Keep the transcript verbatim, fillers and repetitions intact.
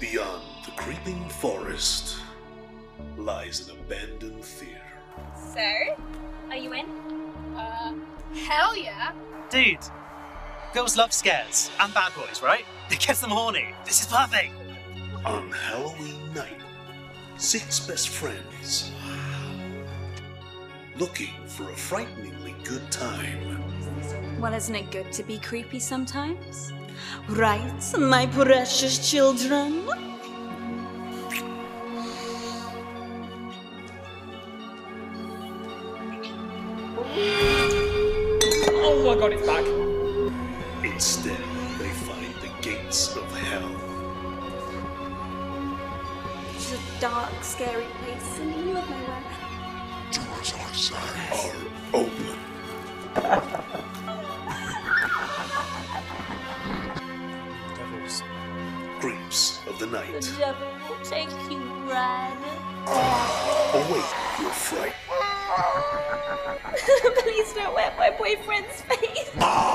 Beyond the creeping forest lies an abandoned theater. Sir? Are you in? Uh, hell yeah. Dude, girls love scares and bad boys, right? It gets them horny. This is perfect. On Halloween night, six best friends looking for a frighteningly good time. Well, isn't it good to be creepy sometimes? Right, my precious children? Oh my god, it's back! Instead, they find the gates of hell. It's a dark, scary place in the middle of nowhere. Doors outside are open. Creeps of the night. The devil will take you, Brad. Awake your fright. Please don't wet my boyfriend's face.